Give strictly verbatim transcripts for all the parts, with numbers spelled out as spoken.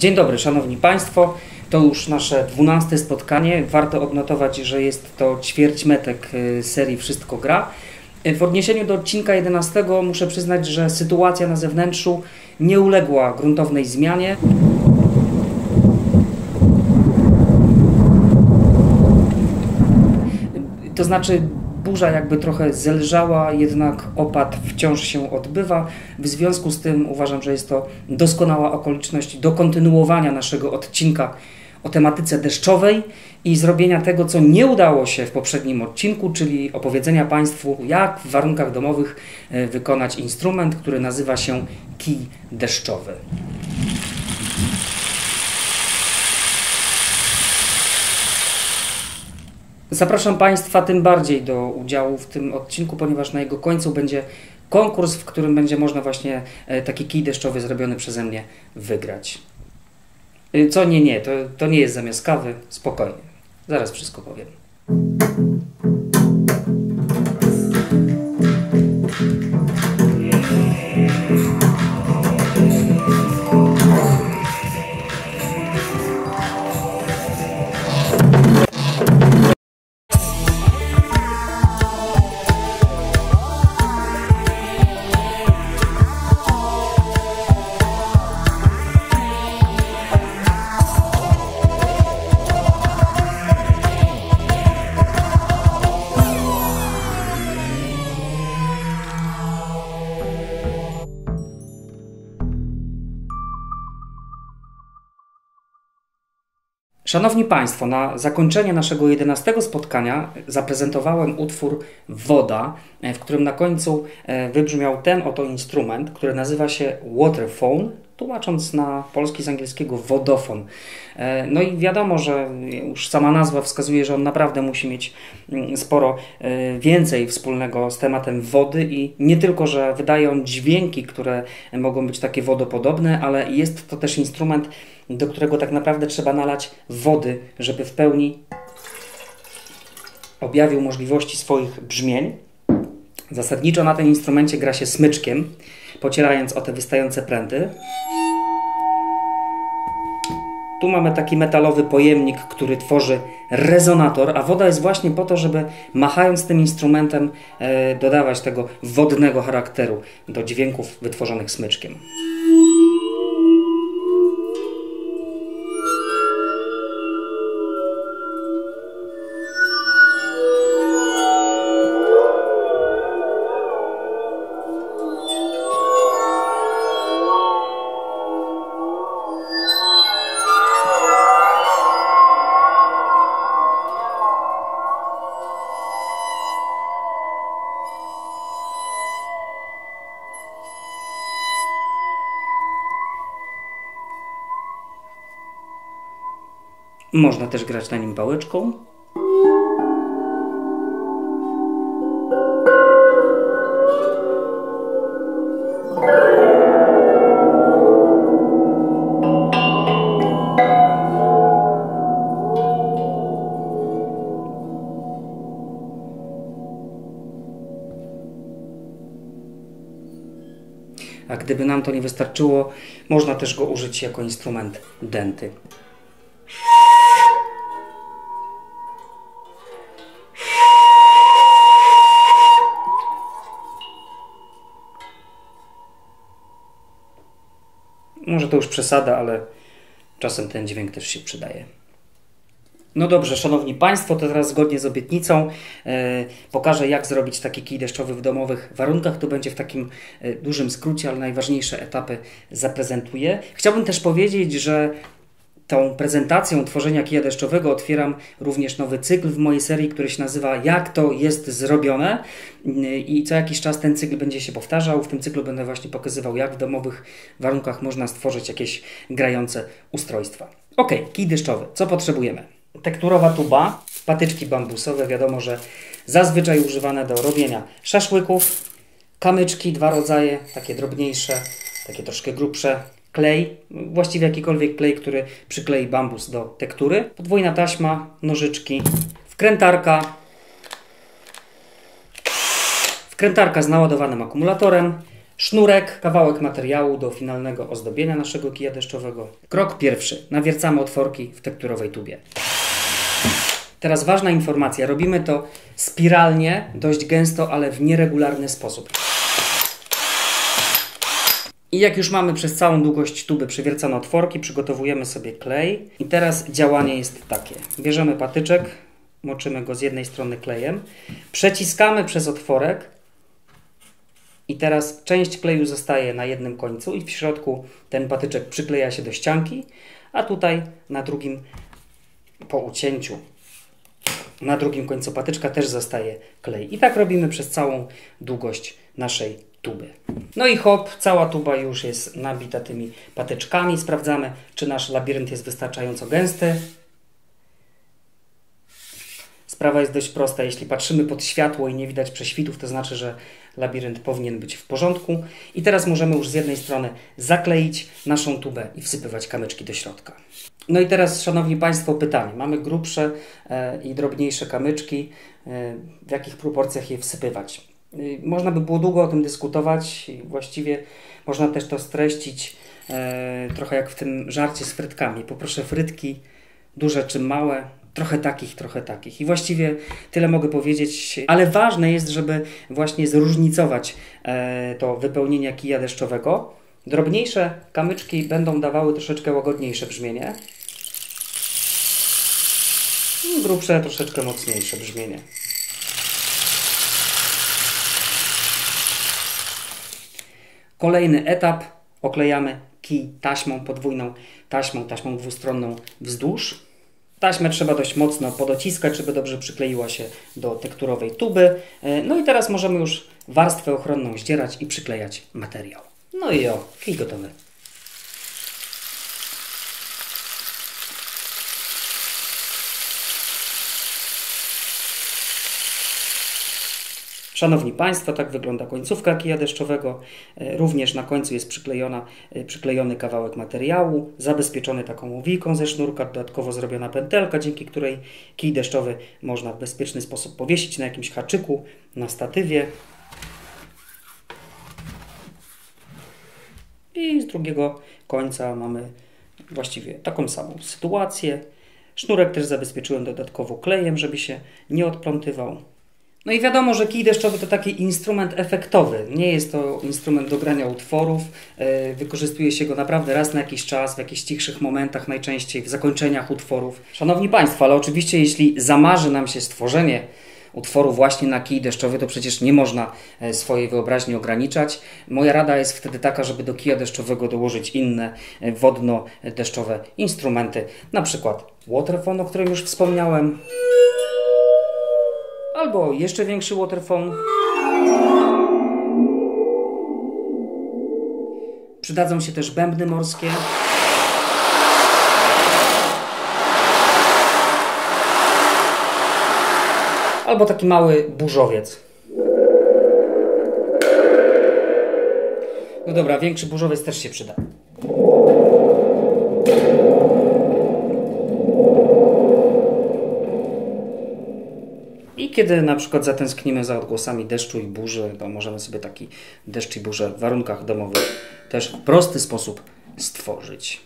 Dzień dobry, Szanowni Państwo. To już nasze dwunaste spotkanie. Warto odnotować, że jest to ćwierćmetek serii Wszystko Gra. W odniesieniu do odcinka jedenastego muszę przyznać, że sytuacja na zewnętrzu nie uległa gruntownej zmianie. To znaczy burza jakby trochę zelżała, jednak opad wciąż się odbywa. W związku z tym uważam, że jest to doskonała okoliczność do kontynuowania naszego odcinka o tematyce deszczowej i zrobienia tego, co nie udało się w poprzednim odcinku, czyli opowiedzenia Państwu, jak w warunkach domowych wykonać instrument, który nazywa się kij deszczowy. Zapraszam Państwa tym bardziej do udziału w tym odcinku, ponieważ na jego końcu będzie konkurs, w którym będzie można właśnie taki kij deszczowy zrobiony przeze mnie wygrać. Co nie, nie, to, to nie jest zamiast kawy, spokojnie, zaraz wszystko powiem. Szanowni Państwo, na zakończenie naszego jedenastego spotkania zaprezentowałem utwór Woda, w którym na końcu wybrzmiał ten oto instrument, który nazywa się Waterphone, tłumacząc na polski z angielskiego wodofon. No i wiadomo, że już sama nazwa wskazuje, że on naprawdę musi mieć sporo więcej wspólnego z tematem wody i nie tylko, że wydaje on dźwięki, które mogą być takie wodopodobne, ale jest to też instrument, do którego tak naprawdę trzeba nalać wody, żeby w pełni objawił możliwości swoich brzmień. Zasadniczo na tym instrumencie gra się smyczkiem, pocierając o te wystające pręty. Tu mamy taki metalowy pojemnik, który tworzy rezonator, a woda jest właśnie po to, żeby machając tym instrumentem e, dodawać tego wodnego charakteru do dźwięków wytworzonych smyczkiem. Można też grać na nim pałeczką. A gdyby nam to nie wystarczyło, można też go użyć jako instrument dęty. Może to już przesada, ale czasem ten dźwięk też się przydaje. No dobrze, Szanowni Państwo, to teraz zgodnie z obietnicą yy, pokażę, jak zrobić taki kij deszczowy w domowych warunkach. To będzie w takim y, dużym skrócie, ale najważniejsze etapy zaprezentuję. Chciałbym też powiedzieć, że tą prezentacją tworzenia kija deszczowego otwieram również nowy cykl w mojej serii, który się nazywa Jak to jest zrobione i co jakiś czas ten cykl będzie się powtarzał. W tym cyklu będę właśnie pokazywał, jak w domowych warunkach można stworzyć jakieś grające ustrojstwa. Ok, kij deszczowy. Co potrzebujemy? Tekturowa tuba, patyczki bambusowe, wiadomo, że zazwyczaj używane do robienia szaszłyków, kamyczki, dwa rodzaje, takie drobniejsze, takie troszkę grubsze, klej, właściwie jakikolwiek klej, który przyklei bambus do tektury, podwójna taśma, nożyczki, wkrętarka, wkrętarka z naładowanym akumulatorem, Sznurek, kawałek materiału do finalnego ozdobienia naszego kija deszczowego. Krok pierwszy. Nawiercamy otworki w tekturowej tubie. Teraz ważna informacja. Robimy to spiralnie, dość gęsto, ale w nieregularny sposób. I jak już mamy przez całą długość tuby przywiercone otworki, przygotowujemy sobie klej. I teraz działanie jest takie. Bierzemy patyczek, moczymy go z jednej strony klejem, przeciskamy przez otworek. I teraz część kleju zostaje na jednym końcu i w środku ten patyczek przykleja się do ścianki, a tutaj na drugim po ucięciu, na drugim końcu patyczka też zostaje klej. I tak robimy przez całą długość naszej tuby. No i hop, cała tuba już jest nabita tymi patyczkami. Sprawdzamy, czy nasz labirynt jest wystarczająco gęsty. Sprawa jest dość prosta. Jeśli patrzymy pod światło i nie widać prześwitów, to znaczy, że labirynt powinien być w porządku. I teraz możemy już z jednej strony zakleić naszą tubę i wsypywać kamyczki do środka. No i teraz, Szanowni Państwo, pytanie. Mamy grubsze i drobniejsze kamyczki. W jakich proporcjach je wsypywać? Można by było długo o tym dyskutować. Właściwie można też to streścić trochę jak w tym żarcie z frytkami. Poproszę frytki, duże czy małe. Trochę takich, trochę takich. I właściwie tyle mogę powiedzieć, ale ważne jest, żeby właśnie zróżnicować to wypełnienie kija deszczowego. Drobniejsze kamyczki będą dawały troszeczkę łagodniejsze brzmienie. Grubsze troszeczkę mocniejsze brzmienie. Kolejny etap. Oklejamy kij taśmą podwójną, taśmą, taśmą dwustronną wzdłuż. Taśmę trzeba dość mocno podociskać, żeby dobrze przykleiła się do tekturowej tuby. No i teraz możemy już warstwę ochronną zdzierać i przyklejać materiał. No i o, kij gotowy. Szanowni Państwo, tak wygląda końcówka kija deszczowego. Również na końcu jest przyklejona, przyklejony kawałek materiału, zabezpieczony taką łowijką ze sznurka, dodatkowo zrobiona pętelka, dzięki której kij deszczowy można w bezpieczny sposób powiesić na jakimś haczyku, na statywie. I z drugiego końca mamy właściwie taką samą sytuację. Sznurek też zabezpieczyłem dodatkowo klejem, żeby się nie odplątywał. No i wiadomo, że kij deszczowy to taki instrument efektowy. Nie jest to instrument do grania utworów. Wykorzystuje się go naprawdę raz na jakiś czas, w jakichś cichszych momentach, najczęściej w zakończeniach utworów. Szanowni Państwo, ale oczywiście jeśli zamarzy nam się stworzenie utworu właśnie na kij deszczowy, to przecież nie można swojej wyobraźni ograniczać. Moja rada jest wtedy taka, żeby do kija deszczowego dołożyć inne wodno-deszczowe instrumenty, na przykład Waterphone, o którym już wspomniałem, albo jeszcze większy Waterphone. Przydadzą się też bębny morskie. Albo taki mały burzowiec. No dobra, większy burzowiec też się przyda. I kiedy na przykład zatęsknimy za odgłosami deszczu i burzy, to możemy sobie taki deszcz i burzę w warunkach domowych też w prosty sposób stworzyć.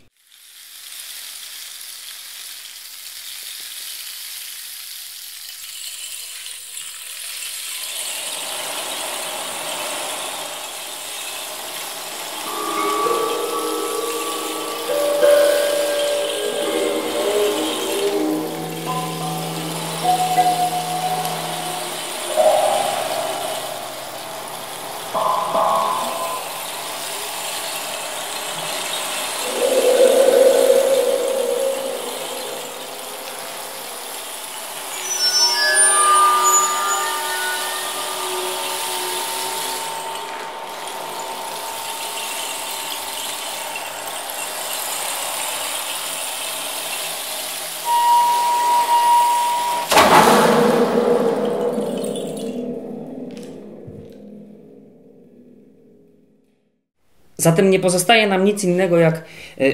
Zatem nie pozostaje nam nic innego, jak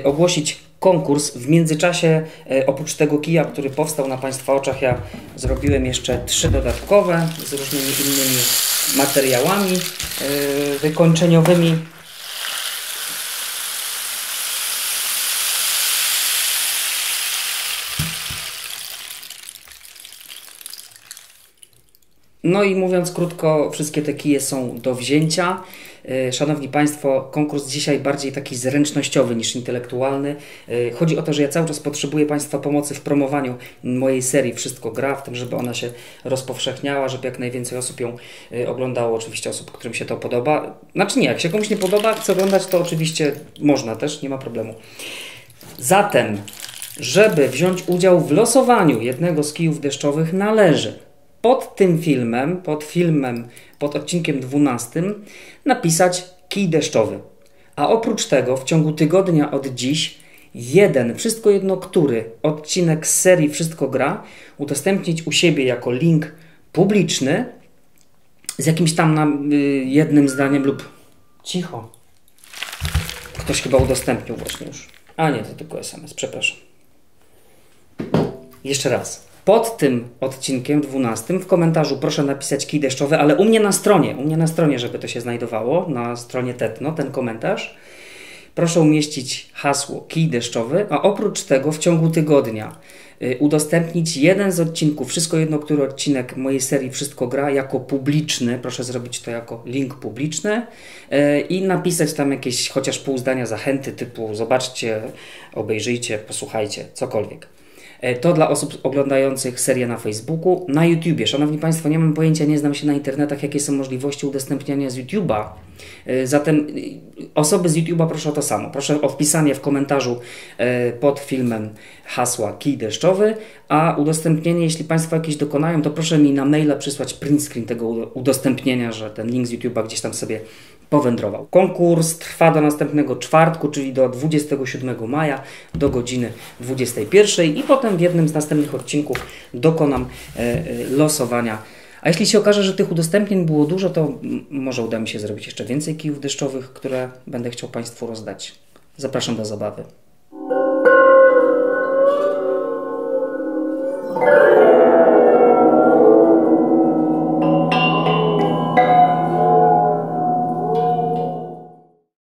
ogłosić konkurs. W międzyczasie, oprócz tego kija, który powstał na Państwa oczach, ja zrobiłem jeszcze trzy dodatkowe z różnymi innymi materiałami. yy, wykończeniowymi . No i mówiąc krótko, wszystkie te kije są do wzięcia. Szanowni Państwo, konkurs dzisiaj bardziej taki zręcznościowy niż intelektualny. Chodzi o to, że ja cały czas potrzebuję Państwa pomocy w promowaniu mojej serii Wszystko Gra, w tym, żeby ona się rozpowszechniała, żeby jak najwięcej osób ją oglądało, oczywiście osób, którym się to podoba. Znaczy nie, jak się komuś nie podoba, chce oglądać, to oczywiście można też, nie ma problemu. Zatem, żeby wziąć udział w losowaniu jednego z kijów deszczowych, należy pod tym filmem, pod filmem, pod odcinkiem dwunastym napisać kij deszczowy. A oprócz tego w ciągu tygodnia od dziś jeden, wszystko jedno który, odcinek z serii Wszystko Gra udostępnić u siebie jako link publiczny z jakimś tam nam, y, jednym zdaniem lub... Cicho. Ktoś chyba udostępnił właśnie już. A nie, to tylko S M S, przepraszam. Jeszcze raz. Pod tym odcinkiem dwunastym w komentarzu proszę napisać kij deszczowy, ale u mnie na stronie, u mnie na stronie, żeby to się znajdowało, na stronie Tętno, ten komentarz. Proszę umieścić hasło kij deszczowy, a oprócz tego w ciągu tygodnia y, udostępnić jeden z odcinków, wszystko jedno, który odcinek mojej serii Wszystko Gra, jako publiczny, proszę zrobić to jako link publiczny y, i napisać tam jakieś chociaż pół zdania zachęty typu zobaczcie, obejrzyjcie, posłuchajcie, cokolwiek. To dla osób oglądających serię na Facebooku, na YouTubie. Szanowni Państwo, nie mam pojęcia, nie znam się na internetach, jakie są możliwości udostępniania z YouTube'a. Zatem osoby z YouTube'a proszę o to samo. Proszę o wpisanie w komentarzu pod filmem hasła kij deszczowy, a udostępnienie, jeśli Państwo jakieś dokonają, to proszę mi na maila przysłać print screen tego udostępnienia, że ten link z YouTube'a gdzieś tam sobie powędrował. Konkurs trwa do następnego czwartku, czyli do dwudziestego siódmego maja, do godziny dwudziestej pierwszej i potem w jednym z następnych odcinków dokonam e, e, losowania. A jeśli się okaże, że tych udostępnień było dużo, to może uda mi się zrobić jeszcze więcej kijów deszczowych, które będę chciał Państwu rozdać. Zapraszam do zabawy.